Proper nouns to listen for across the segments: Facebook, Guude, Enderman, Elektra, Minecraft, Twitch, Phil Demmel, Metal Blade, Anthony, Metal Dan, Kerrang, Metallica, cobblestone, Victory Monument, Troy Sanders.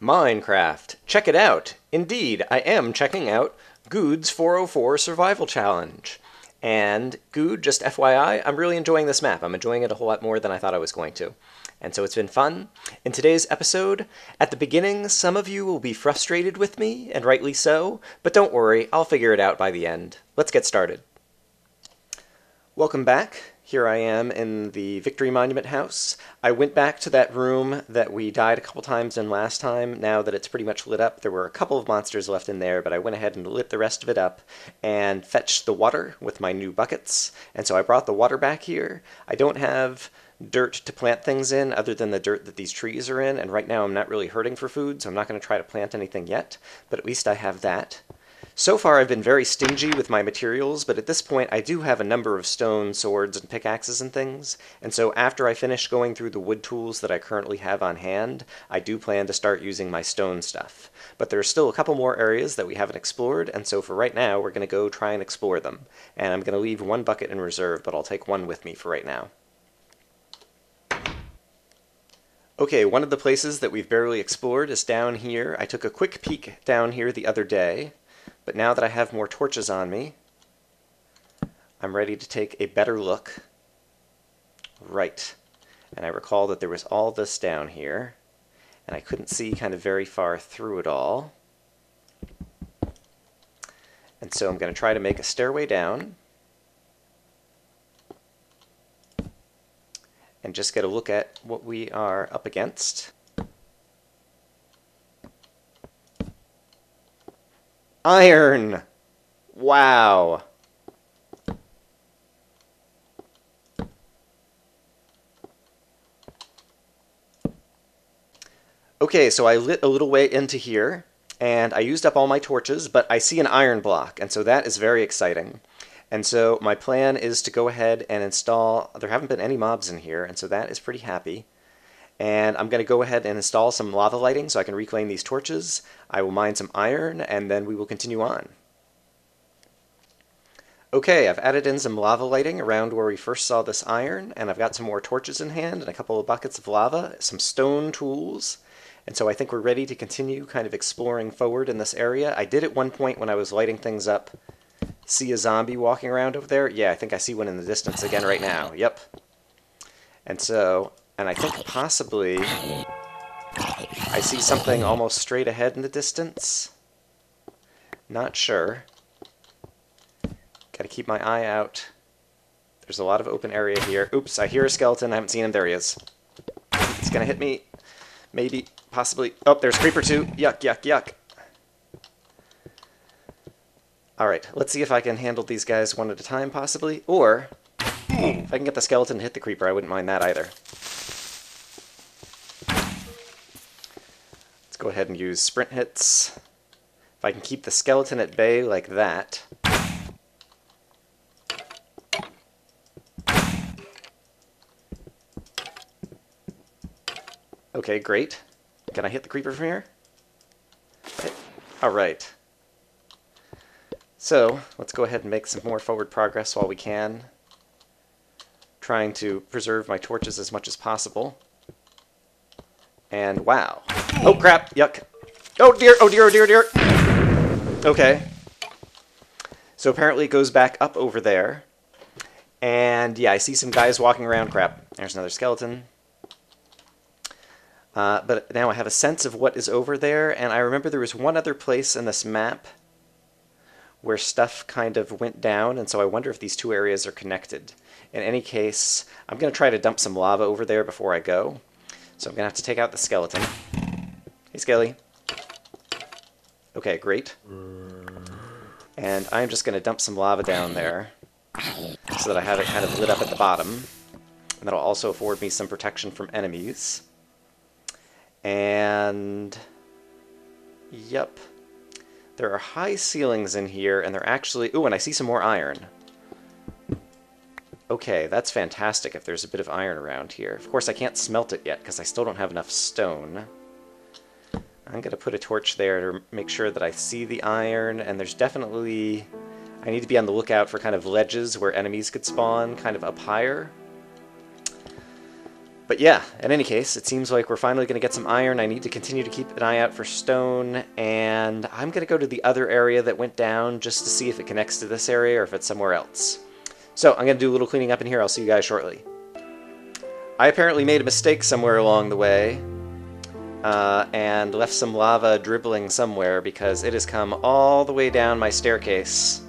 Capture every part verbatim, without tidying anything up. Minecraft. Check it out. Indeed, I am checking out Guude's four oh four Survival Challenge. And Guude, just F Y I, I'm really enjoying this map. I'm enjoying it a whole lot more than I thought I was going to. And so it's been fun. In today's episode, at the beginning, some of you will be frustrated with me, and rightly so, but don't worry, I'll figure it out by the end. Let's get started. Welcome back. Here I am in the Victory Monument house. I went back to that room that we died a couple times in last time. Now that it's pretty much lit up, there were a couple of monsters left in there, but I went ahead and lit the rest of it up and fetched the water with my new buckets. And so I brought the water back here. I don't have dirt to plant things in other than the dirt that these trees are in, and right now I'm not really hurting for food, so I'm not going to try to plant anything yet, but at least I have that. So far I've been very stingy with my materials, but at this point I do have a number of stone, swords, and pickaxes and things, and so after I finish going through the wood tools that I currently have on hand, I do plan to start using my stone stuff. But there are still a couple more areas that we haven't explored, and so for right now we're going to go try and explore them. And I'm going to leave one bucket in reserve, but I'll take one with me for right now. Okay, one of the places that we've barely explored is down here. I took a quick peek down here the other day. But now that I have more torches on me, I'm ready to take a better look. Right. And I recall that there was all this down here, and I couldn't see kind of very far through it all. And so I'm going to try to make a stairway down, and just get a look at what we are up against. Iron! Wow! Okay, so I lit a little way into here, and I used up all my torches, but I see an iron block, and so that is very exciting. And so my plan is to go ahead and install... There haven't been any mobs in here, and so that is pretty happy. And I'm going to go ahead and install some lava lighting so I can reclaim these torches. I will mine some iron, and then we will continue on. Okay, I've added in some lava lighting around where we first saw this iron, and I've got some more torches in hand and a couple of buckets of lava, some stone tools, and so I think we're ready to continue kind of exploring forward in this area. I did at one point when I was lighting things up see a zombie walking around over there. Yeah, I think I see one in the distance again right now. Yep. And so... And I think possibly I see something almost straight ahead in the distance. Not sure. Gotta keep my eye out. There's a lot of open area here. Oops, I hear a skeleton. I haven't seen him. There he is. It's gonna hit me. Maybe, possibly. Oh, there's creeper too. Yuck, yuck, yuck. Alright, let's see if I can handle these guys one at a time, possibly. Or, if I can get the skeleton to hit the creeper, I wouldn't mind that either. Let's go ahead and use sprint hits. If I can keep the skeleton at bay like that. Okay, great. Can I hit the creeper from here? Alright. So, let's go ahead and make some more forward progress while we can. Trying to preserve my torches as much as possible. And wow. Oh crap, yuck. Oh dear, oh dear, oh dear, oh dear. Okay. So apparently it goes back up over there. And yeah, I see some guys walking around. Crap, there's another skeleton. Uh, but now I have a sense of what is over there, and I remember there was one other place in this map where stuff kind of went down, and so I wonder if these two areas are connected. In any case, I'm going to try to dump some lava over there before I go. So I'm going to have to take out the skeleton. Hey, Skelly. Okay, great. And I'm just going to dump some lava down there so that I have it kind of lit up at the bottom. And that'll also afford me some protection from enemies. And... Yep. There are high ceilings in here, and they're actually... Ooh, and I see some more iron. Okay, that's fantastic if there's a bit of iron around here. Of course, I can't smelt it yet, because I still don't have enough stone. I'm going to put a torch there to make sure that I see the iron, and there's definitely... I need to be on the lookout for kind of ledges where enemies could spawn, kind of up higher. But yeah, in any case, it seems like we're finally going to get some iron. I need to continue to keep an eye out for stone, and I'm going to go to the other area that went down just to see if it connects to this area or if it's somewhere else. So I'm going to do a little cleaning up in here. I'll see you guys shortly. I apparently made a mistake somewhere along the way uh, and left some lava dribbling somewhere because it has come all the way down my staircase,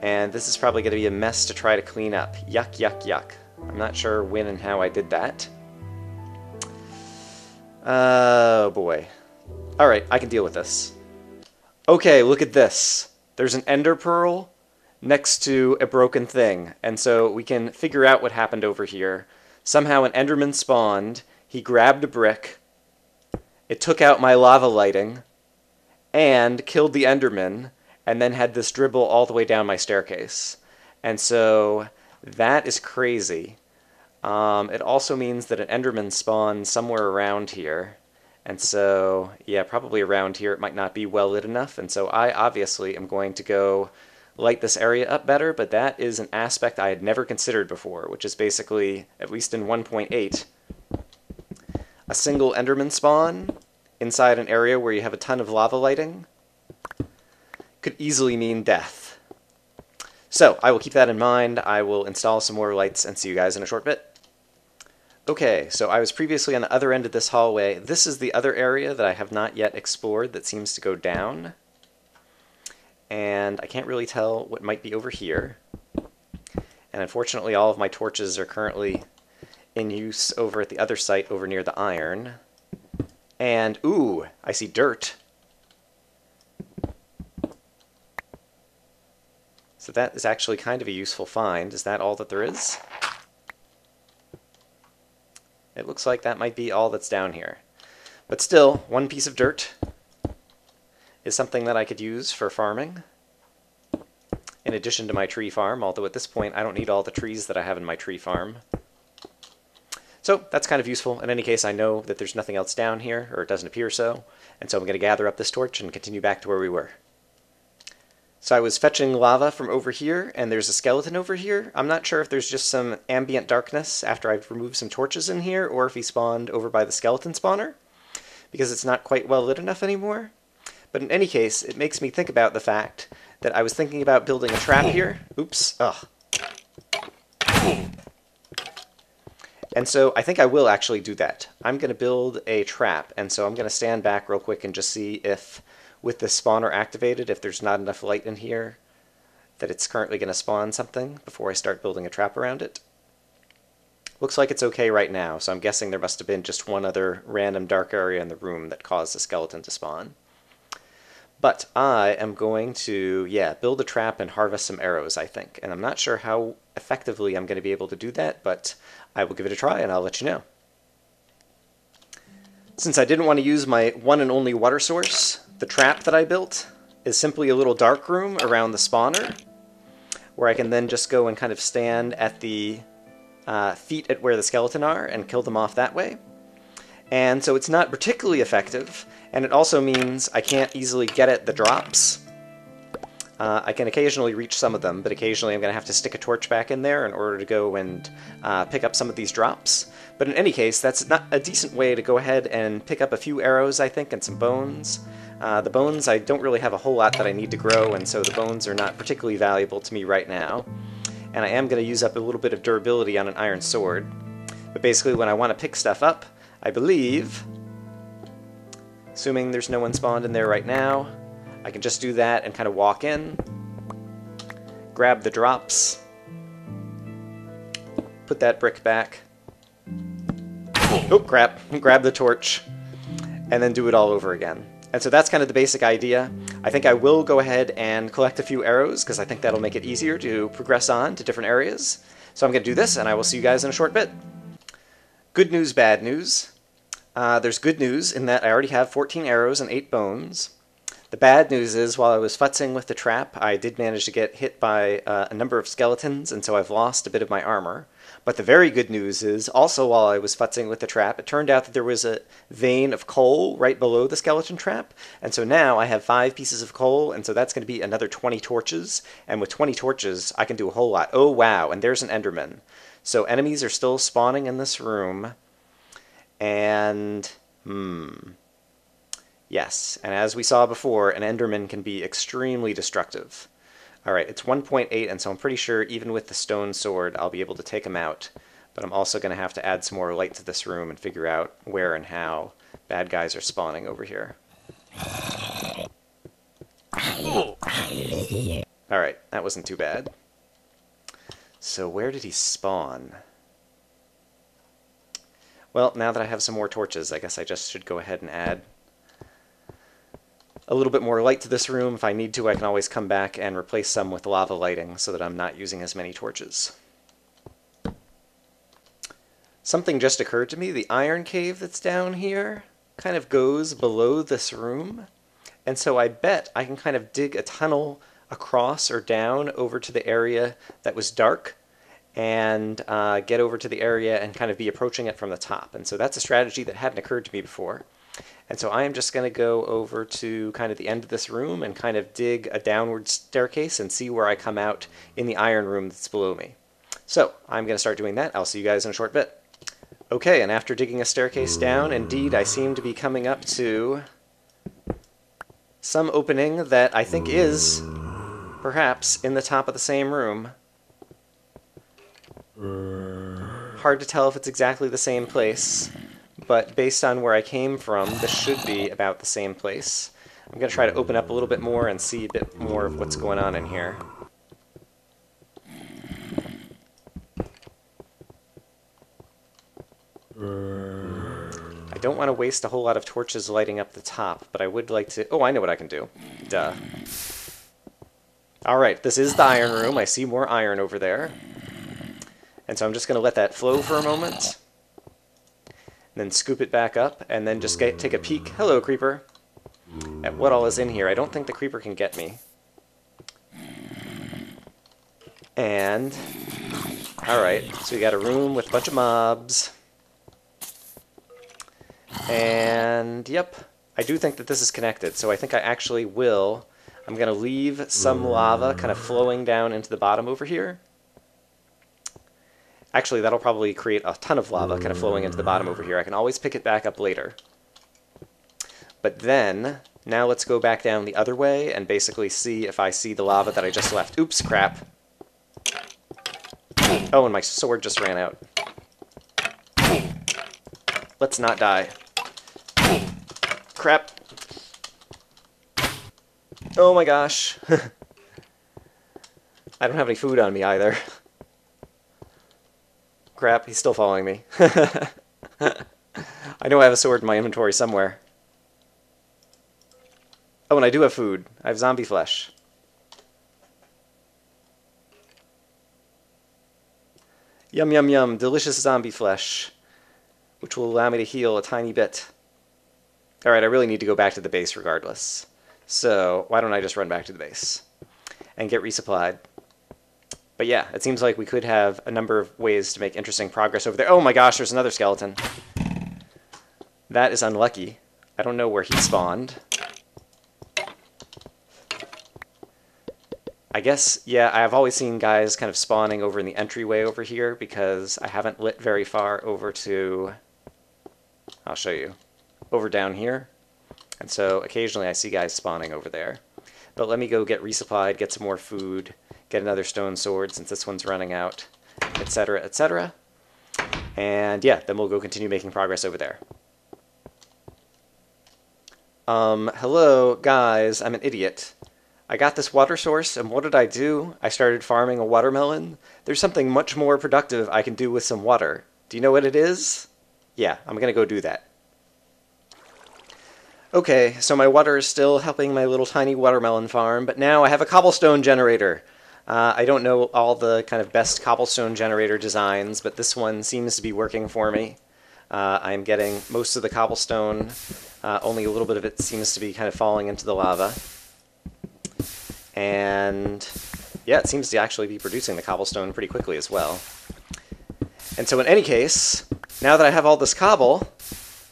and this is probably going to be a mess to try to clean up. Yuck, yuck, yuck. I'm not sure when and how I did that. Oh boy. Alright, I can deal with this. Okay, look at this. There's an ender pearl next to a broken thing, and so we can figure out what happened over here. Somehow an enderman spawned, he grabbed a brick, it took out my lava lighting, and killed the enderman, and then had this dribble all the way down my staircase. And so that is crazy. Um, it also means that an enderman spawns somewhere around here. And so, yeah, probably around here it might not be well lit enough. And so I obviously am going to go light this area up better, but that is an aspect I had never considered before, which is basically, at least in one point eight, a single enderman spawn inside an area where you have a ton of lava lighting could easily mean death. So, I will keep that in mind. I will install some more lights and see you guys in a short bit. Okay, so I was previously on the other end of this hallway. This is the other area that I have not yet explored that seems to go down. And I can't really tell what might be over here. And unfortunately, all of my torches are currently in use over at the other site over near the iron. And, ooh, I see dirt. So that is actually kind of a useful find. Is that all that there is? It looks like that might be all that's down here. But still, one piece of dirt is something that I could use for farming, in addition to my tree farm, although at this point I don't need all the trees that I have in my tree farm. So that's kind of useful. In any case, I know that there's nothing else down here, or it doesn't appear so, and so I'm going to gather up this torch and continue back to where we were. So I was fetching lava from over here, and there's a skeleton over here. I'm not sure if there's just some ambient darkness after I've removed some torches in here, or if he spawned over by the skeleton spawner, because it's not quite well lit enough anymore. But in any case, it makes me think about the fact that I was thinking about building a trap here. Oops. Ugh. And so I think I will actually do that. I'm going to build a trap, and so I'm going to stand back real quick and just see if, with the spawner activated, if there's not enough light in here, that it's currently going to spawn something before I start building a trap around it. Looks like it's okay right now, so I'm guessing there must have been just one other random dark area in the room that caused the skeleton to spawn. But I am going to, yeah, build a trap and harvest some arrows, I think. And I'm not sure how effectively I'm going to be able to do that, but I will give it a try and I'll let you know. Since I didn't want to use my one and only water source, the trap that I built is simply a little dark room around the spawner, where I can then just go and kind of stand at the uh, feet at where the skeleton are and kill them off that way. And so it's not particularly effective, and it also means I can't easily get at the drops. Uh, I can occasionally reach some of them, but occasionally I'm going to have to stick a torch back in there in order to go and uh, pick up some of these drops. But in any case, that's not a decent way to go ahead and pick up a few arrows, I think, and some bones. Uh, the bones, I don't really have a whole lot that I need to grow, and so the bones are not particularly valuable to me right now. And I am going to use up a little bit of durability on an iron sword. But basically, when I want to pick stuff up, I believe, assuming there's no one spawned in there right now, I can just do that and kind of walk in, grab the drops, put that brick back, oh crap, grab the torch, and then do it all over again. And so that's kind of the basic idea. I think I will go ahead and collect a few arrows because I think that'll make it easier to progress on to different areas. So I'm going to do this and I will see you guys in a short bit. Good news, bad news. Uh, there's good news in that I already have fourteen arrows and eight bones. The bad news is, while I was futzing with the trap, I did manage to get hit by uh, a number of skeletons, and so I've lost a bit of my armor. But the very good news is, also while I was futzing with the trap, it turned out that there was a vein of coal right below the skeleton trap, and so now I have five pieces of coal, and so that's going to be another twenty torches, and with twenty torches, I can do a whole lot. Oh wow, and there's an enderman. So enemies are still spawning in this room. And, hmm, yes. And as we saw before, an Enderman can be extremely destructive. All right, it's one point eight, and so I'm pretty sure even with the stone sword, I'll be able to take him out. But I'm also going to have to add some more light to this room and figure out where and how bad guys are spawning over here. All right, that wasn't too bad. So where did he spawn? Well, now that I have some more torches, I guess I just should go ahead and add a little bit more light to this room. If I need to, I can always come back and replace some with lava lighting so that I'm not using as many torches. Something just occurred to me. The iron cave that's down here kind of goes below this room, and so I bet I can kind of dig a tunnel across or down over to the area that was dark and uh, get over to the area and kind of be approaching it from the top. And so that's a strategy that hadn't occurred to me before. And so I am just going to go over to kind of the end of this room and kind of dig a downward staircase and see where I come out in the iron room that's below me. So I'm going to start doing that. I'll see you guys in a short bit. Okay, and after digging a staircase down, indeed, I seem to be coming up to some opening that I think is, perhaps, in the top of the same room. Hard to tell if it's exactly the same place, but based on where I came from, this should be about the same place. I'm going to try to open up a little bit more and see a bit more of what's going on in here. I don't want to waste a whole lot of torches lighting up the top, but I would like to... Oh, I know what I can do. Duh. Alright, this is the iron room. I see more iron over there. And so I'm just going to let that flow for a moment. And then scoop it back up, and then just get, take a peek, hello creeper, at what all is in here. I don't think the creeper can get me. And, alright, so we got a room with a bunch of mobs. And, yep, I do think that this is connected, so I think I actually will. I'm going to leave some lava kind of flowing down into the bottom over here. Actually, that'll probably create a ton of lava kind of flowing into the bottom over here. I can always pick it back up later. But then, now let's go back down the other way and basically see if I see the lava that I just left. Oops, crap. Oh, and my sword just ran out. Let's not die. Crap. Oh my gosh. I don't have any food on me either. Crap, he's still following me. I know I have a sword in my inventory somewhere. Oh, and I do have food. I have zombie flesh. Yum, yum, yum. Delicious zombie flesh, which will allow me to heal a tiny bit. All right, I really need to go back to the base regardless. So why don't I just run back to the base and get resupplied? But yeah, it seems like we could have a number of ways to make interesting progress over there. Oh my gosh, there's another skeleton. That is unlucky. I don't know where he spawned. I guess, yeah, I've always seen guys kind of spawning over in the entryway over here because I haven't lit very far over to... I'll show you. Over down here. And so occasionally I see guys spawning over there. But let me go get resupplied, get some more food, get another stone sword since this one's running out, et cetera, et cetera. And yeah, then we'll go continue making progress over there. Um, hello, guys, I'm an idiot. I got this water source, and what did I do? I started farming a watermelon. There's something much more productive I can do with some water. Do you know what it is? Yeah, I'm gonna go do that. Okay, so my water is still helping my little tiny watermelon farm, but now I have a cobblestone generator. Uh, I don't know all the kind of best cobblestone generator designs, but this one seems to be working for me. Uh, I'm getting most of the cobblestone, uh, only a little bit of it seems to be kind of falling into the lava. And yeah, it seems to actually be producing the cobblestone pretty quickly as well. And so in any case, now that I have all this cobble,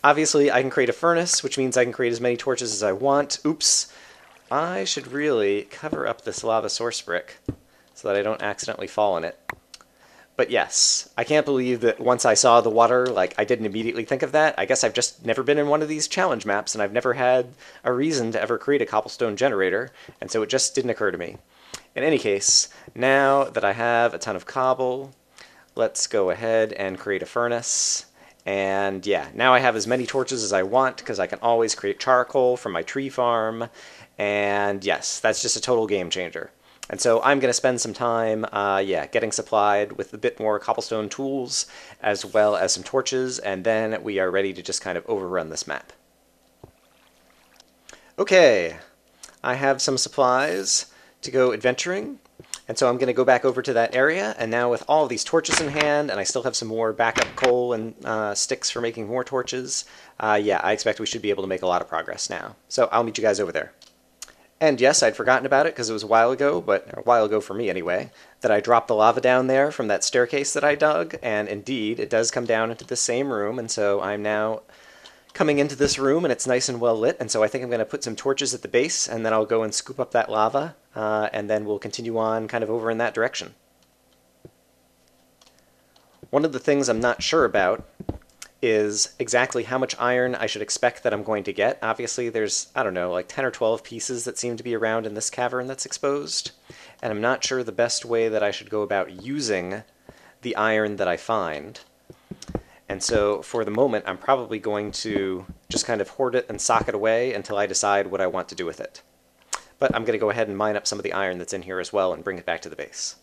obviously, I can create a furnace, which means I can create as many torches as I want. Oops. I should really cover up this lava source brick so that I don't accidentally fall in it. But yes, I can't believe that once I saw the water, like, I didn't immediately think of that. I guess I've just never been in one of these challenge maps, and I've never had a reason to ever create a cobblestone generator, and so it just didn't occur to me. In any case, now that I have a ton of cobble, let's go ahead and create a furnace. And yeah, now I have as many torches as I want, because I can always create charcoal from my tree farm. And yes, that's just a total game changer. And so I'm going to spend some time, uh, yeah, getting supplied with a bit more cobblestone tools, as well as some torches, and then we are ready to just kind of overrun this map. Okay, I have some supplies to go adventuring, and so I'm going to go back over to that area, and now with all these torches in hand, and I still have some more backup coal and uh, sticks for making more torches, uh, yeah, I expect we should be able to make a lot of progress now. So I'll meet you guys over there. And yes, I'd forgotten about it because it was a while ago, but a while ago for me anyway, that I dropped the lava down there from that staircase that I dug, and indeed, it does come down into the same room, and so I'm now coming into this room, and it's nice and well lit, and so I think I'm going to put some torches at the base, and then I'll go and scoop up that lava, uh, and then we'll continue on kind of over in that direction. One of the things I'm not sure about is exactly how much iron I should expect that I'm going to get. Obviously there's, I don't know, like ten or twelve pieces that seem to be around in this cavern that's exposed, and I'm not sure the best way that I should go about using the iron that I find. And so for the moment I'm probably going to just kind of hoard it and sock it away until I decide what I want to do with it. But I'm going to go ahead and mine up some of the iron that's in here as well and bring it back to the base.